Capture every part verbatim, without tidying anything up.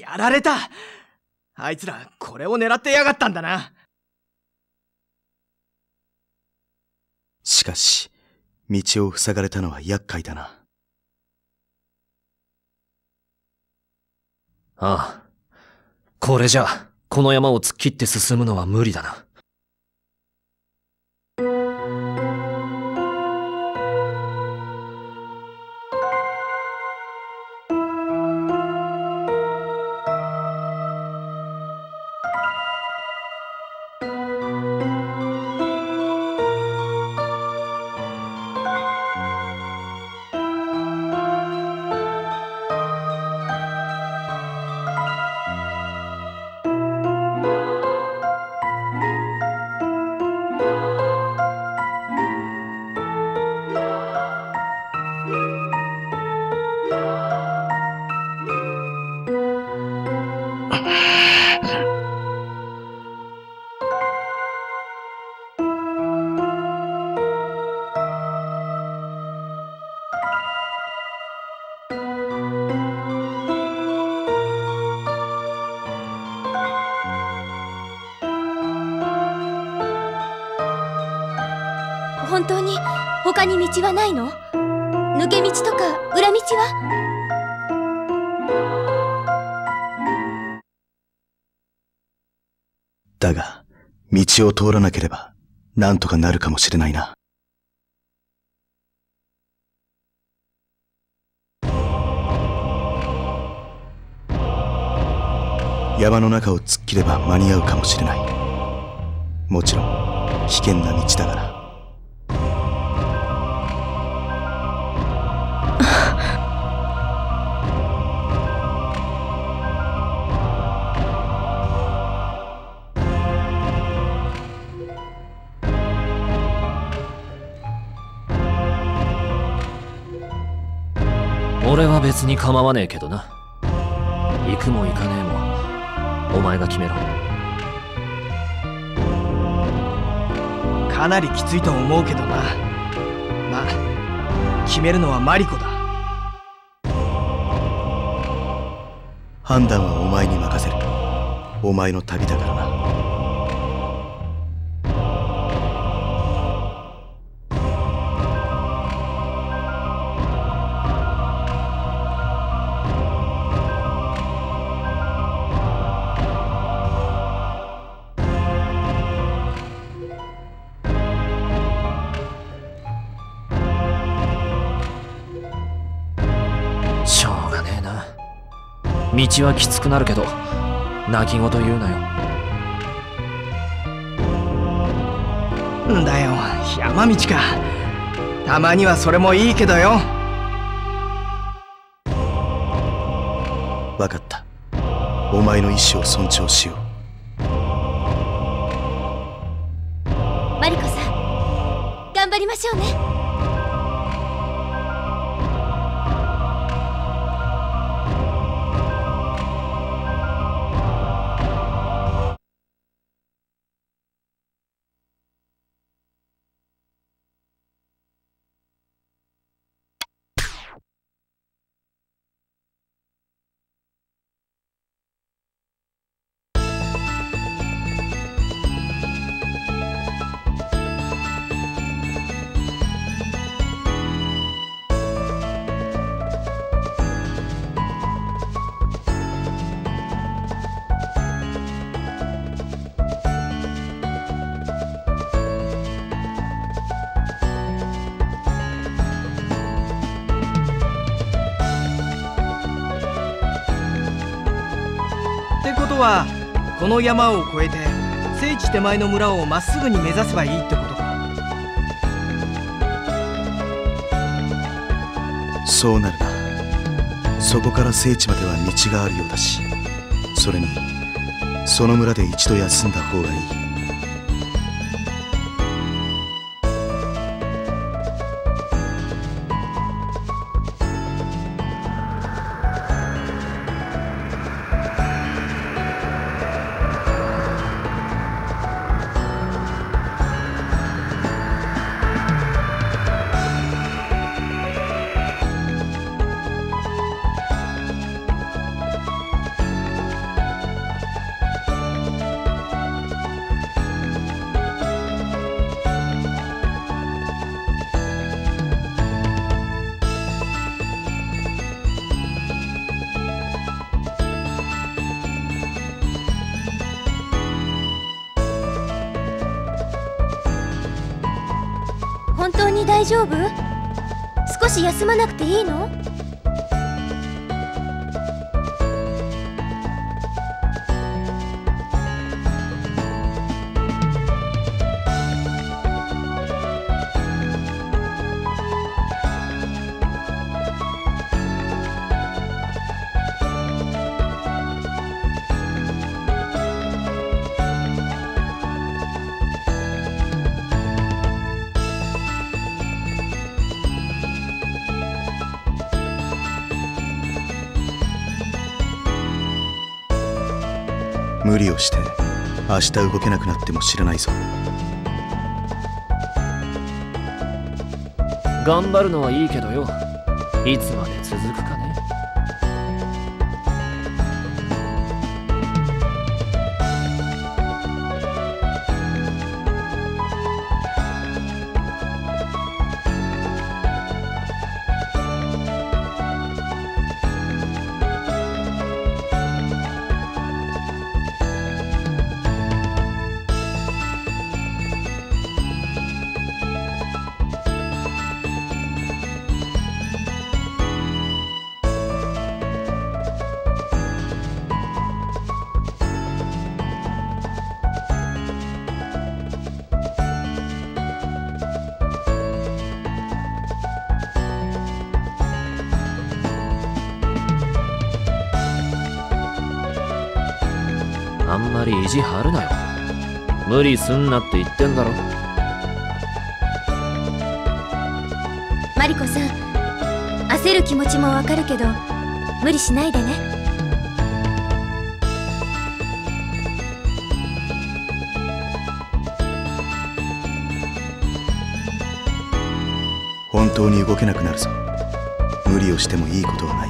やられた。あいつらこれを狙ってやがったんだな。しかし道を塞がれたのは厄介だな。ああ、これじゃこの山を突っ切って進むのは無理だな。本当に他に道はないの？抜け道とか裏道は？だが道を通らなければなんとかなるかもしれないな。山の中を突っ切れば間に合うかもしれない。もちろん危険な道だから。俺は別に構わねえけどな。行くも行かねえもお前が決めろ。かなりきついと思うけどな。まあ決めるのはマリコだ。判断はお前に任せる。お前の旅だからな。道はきつくなるけど泣き言言うなよ。んだよ、山道か。たまにはそれもいいけどよ。分かった。お前の意思を尊重しよう。マリコさん、頑張りましょうね。はこの山を越えて聖地手前の村をまっすぐに目指せばいいってことか。そうなるな。そこから聖地までは道があるようだし、それにその村で一度休んだ方がいい。本当に大丈夫？少し休まなくていいの？無理をして明日動けなくなっても知らないぞ。頑張るのはいいけどよ、いつまで続くかね。あんまり意地張るなよ。無理すんなって言ってんだろ。マリコさん、焦る気持ちもわかるけど無理しないでね。本当に動けなくなるぞ。無理をしてもいいことはない。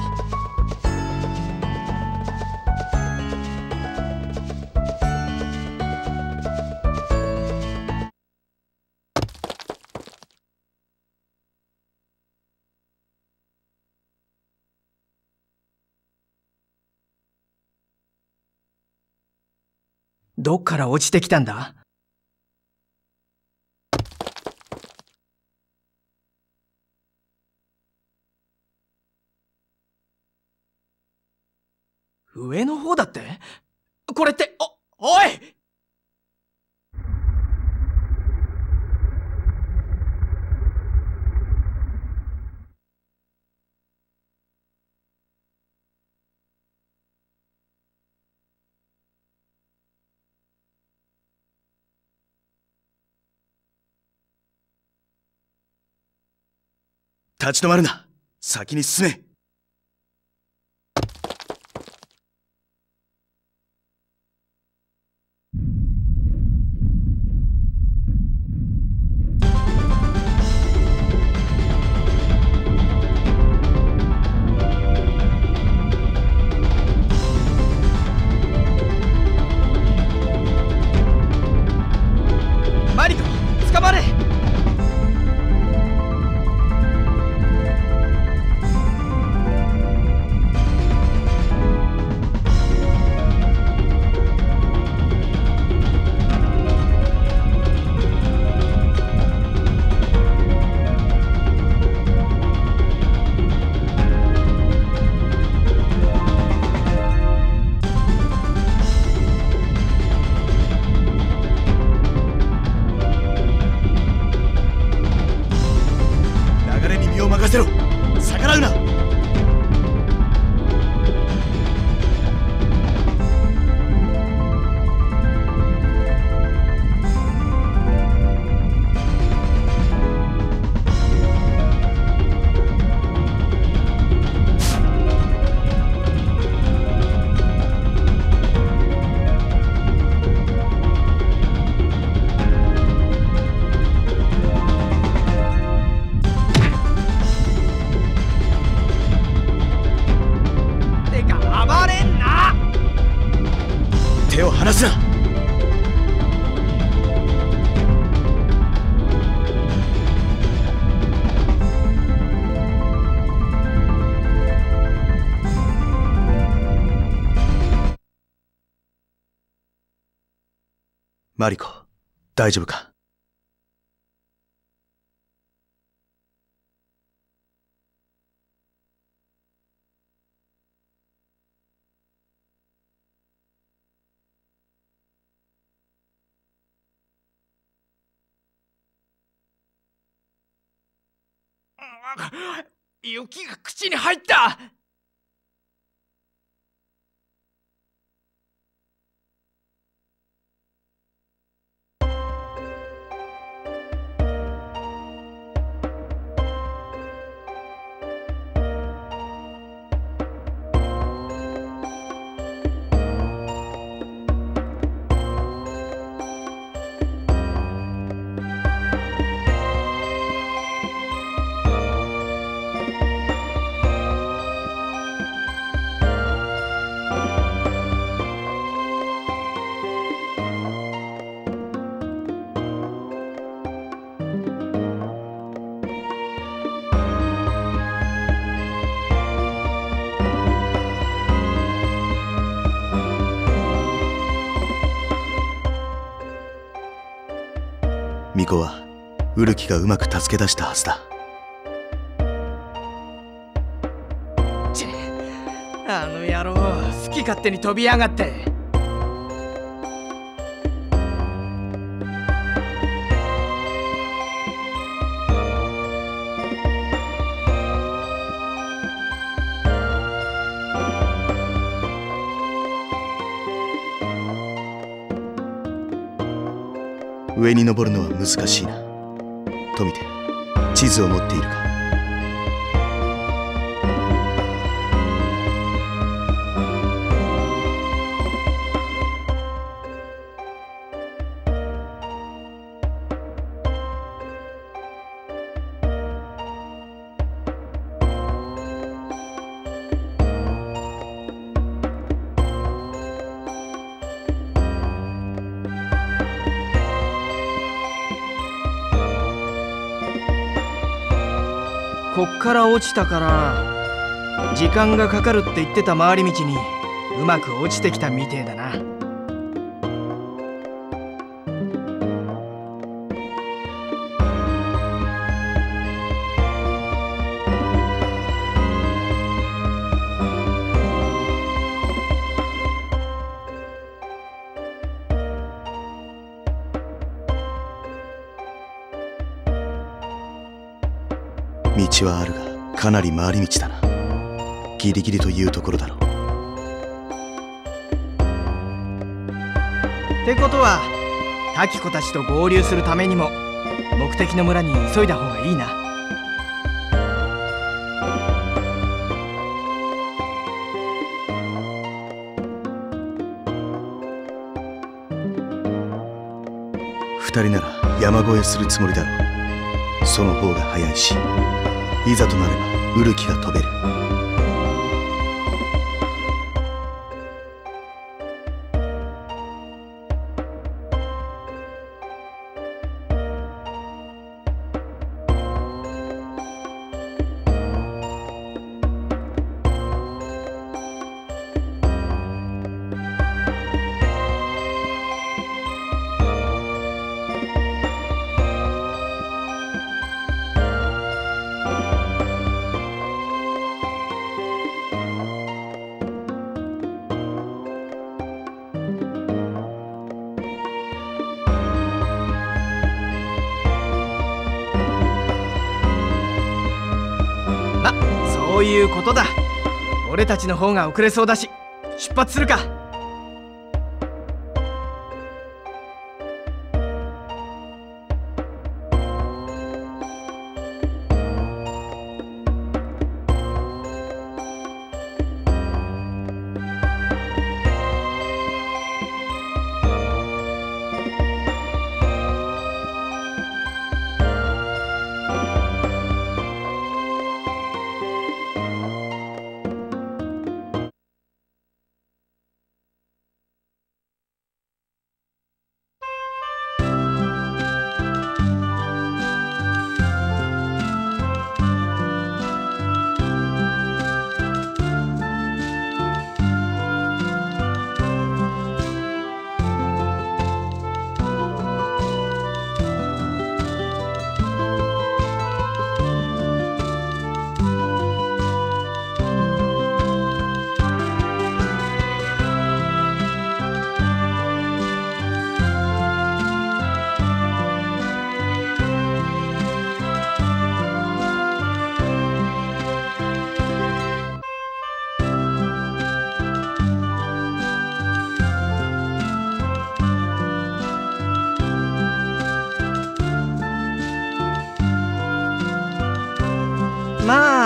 どっから落ちてきたんだ？上の方だって？これって、お、おい！立ち止まるな。先に進め。マリコ、捕まれ！マリコ、大丈夫か？雪が口に入った。巫女はウルキがうまく助け出したはずだ。ちっ、あの野郎、好き勝手に飛びやがって。上に登るのは難しいな。富手、地図を持っているか？こっから落ちたから時間がかかるって言ってた回り道にうまく落ちてきたみてえだな。道はあるがかなり回り道だな。ギリギリというところだろう。ってことはタキコたちと合流するためにも目的の村に急いだ方がいいな。ふたりなら山越えするつもりだろう。その方が早いし、いざとなればウルキが飛べる。そういうことだ。俺たちの方が遅れそうだし、出発するか。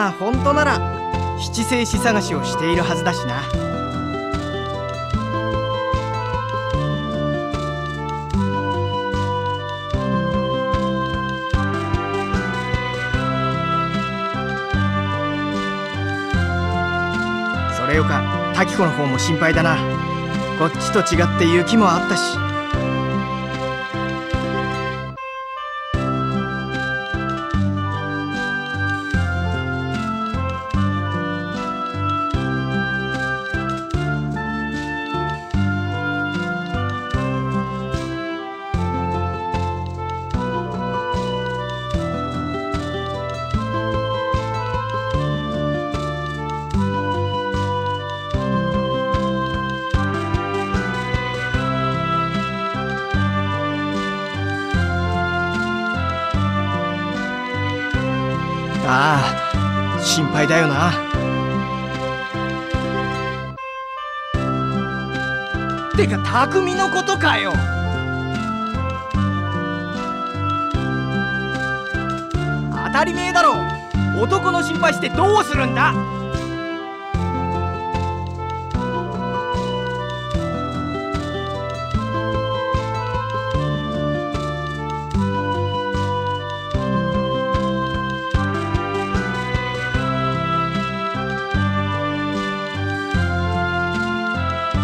まあ本当なら七星子探しをしているはずだしな。それよかタキコの方も心配だな。こっちと違って雪もあったし。ああ、心配だよな。てか匠のことかよ。当たり前だろ。男の心配してどうするんだ。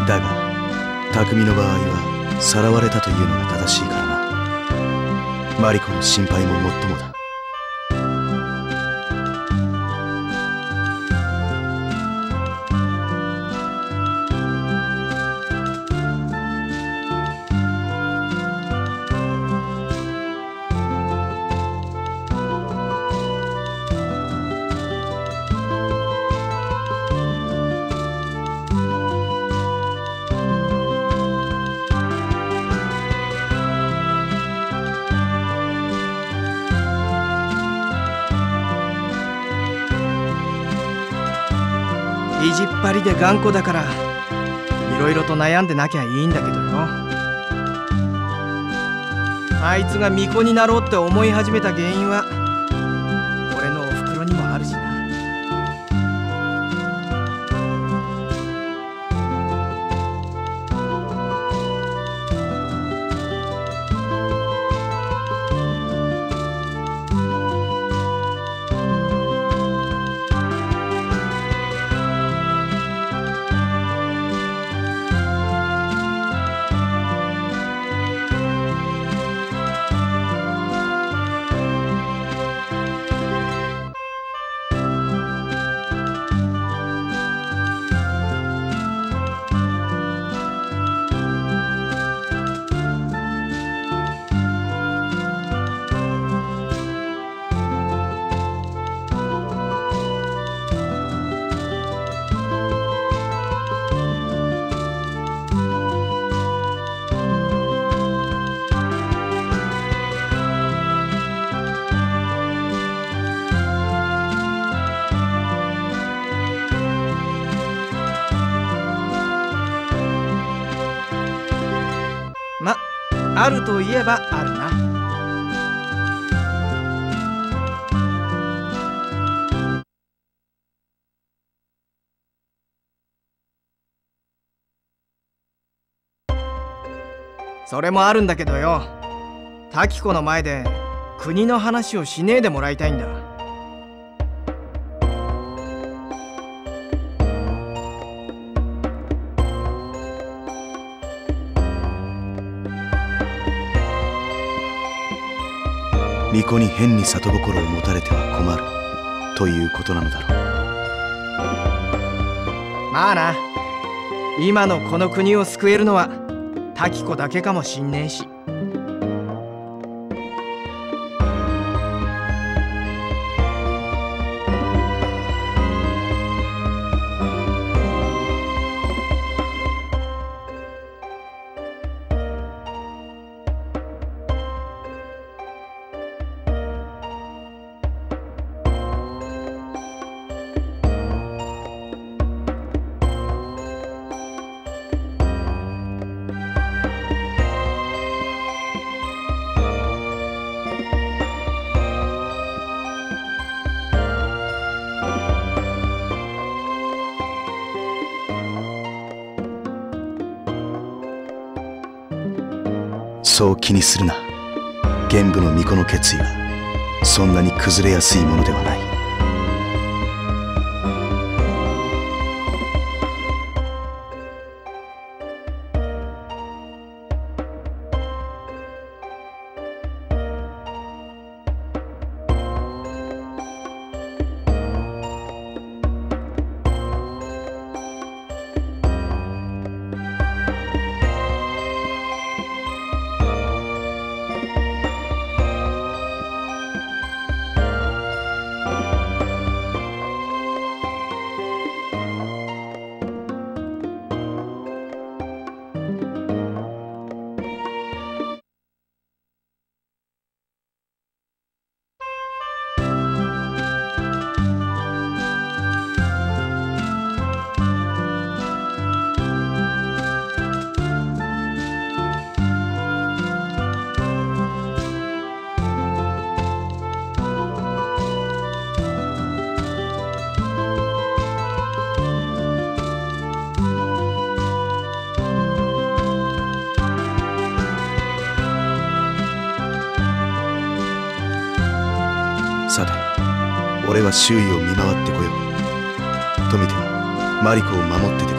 だが匠の場合はさらわれたというのが正しいからな。マリコの心配ももっともだ。意地っぱりで頑固だからいろいろと悩んでなきゃいいんだけどよ。あいつが巫女になろうって思い始めた原因は俺のおふくろにもあるしな。あるといえばあるな。それもあるんだけどよ、滝子の前で国の話をしねえでもらいたいんだ。巫女に変に里心を持たれては困るということなのだろう。まあな、今のこの国を救えるのは滝子だけかもしんねえし。そう気にするな。玄武の巫女の決意はそんなに崩れやすいものではない。さて、俺は周囲を見回ってこよう。富田はマリコを守っててく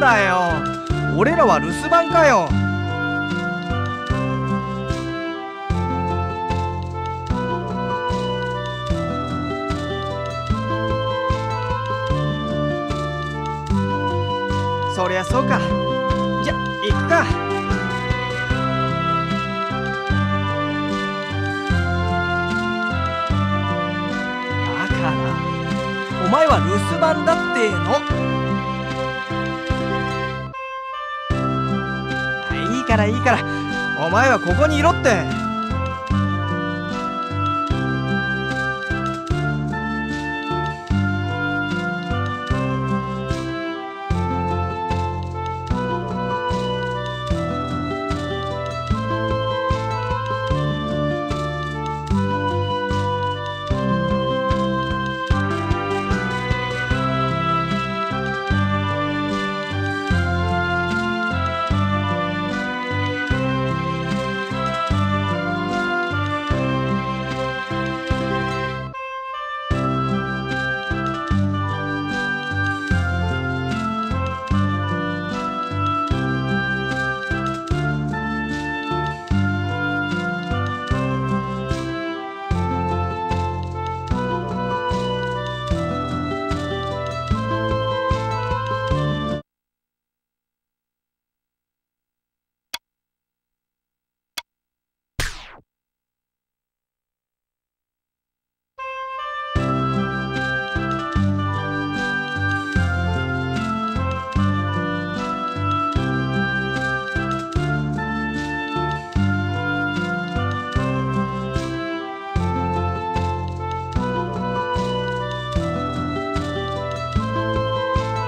れ。なんだよ、俺らは留守番かよ。そりゃそうか。じゃ、行くか。だからお前は留守番だっての。いいからいいから、お前はここにいろって。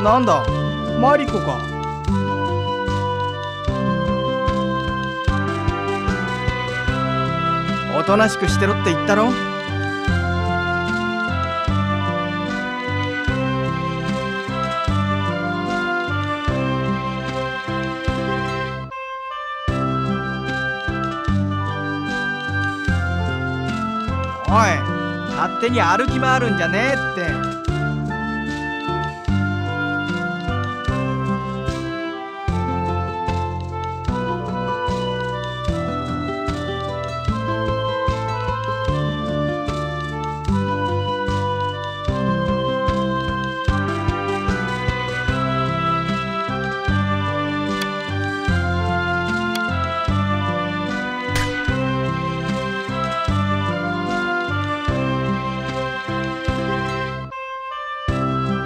なんだ、マリコか。おとなしくしてろって言ったろ。おい、勝手に歩き回るんじゃねえって。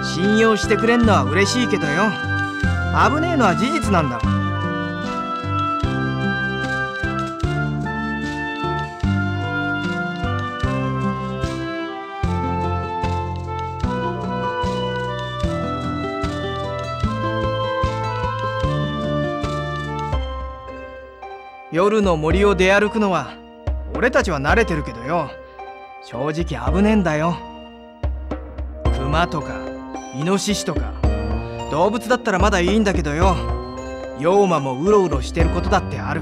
信用してくれんのは嬉しいけどよ、危ねえのは事実なんだ。夜の森を出歩くのは俺たちは慣れてるけどよ、正直危ねえんだよ。馬とかイノシシとか動物だったらまだいいんだけどよ、妖魔もうろうろしてることだってある。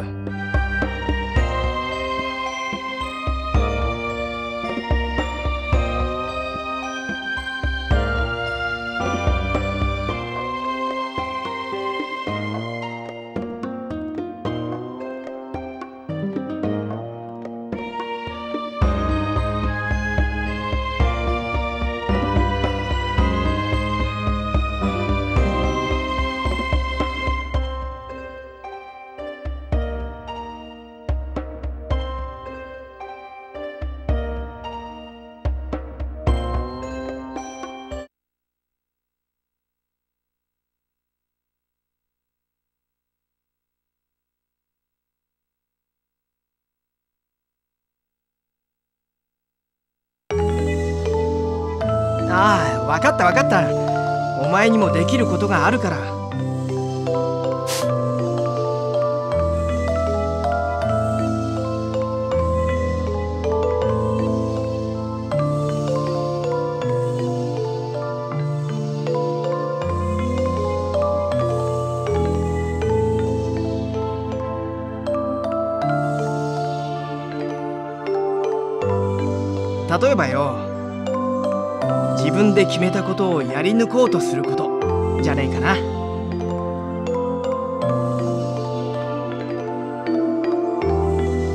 ああ、分かった分かった、お前にもできることがあるから。例えばよ、自分で決めたことをやり抜こうとすることじゃないかな。う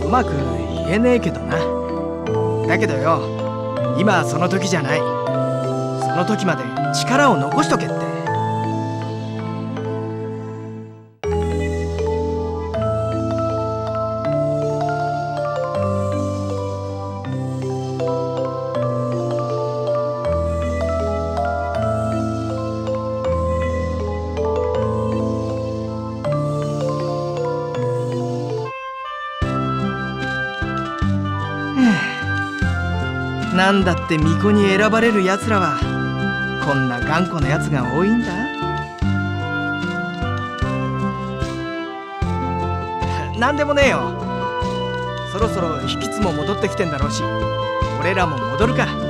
まく言えねえけどな。だけどよ、今はその時じゃない。その時まで力を残しとけって。なんだって巫女に選ばれるやつらはこんな頑固なやつが多いんだ。なんでもねえよ、そろそろ引きつも戻ってきてんだろうし、俺らも戻るか。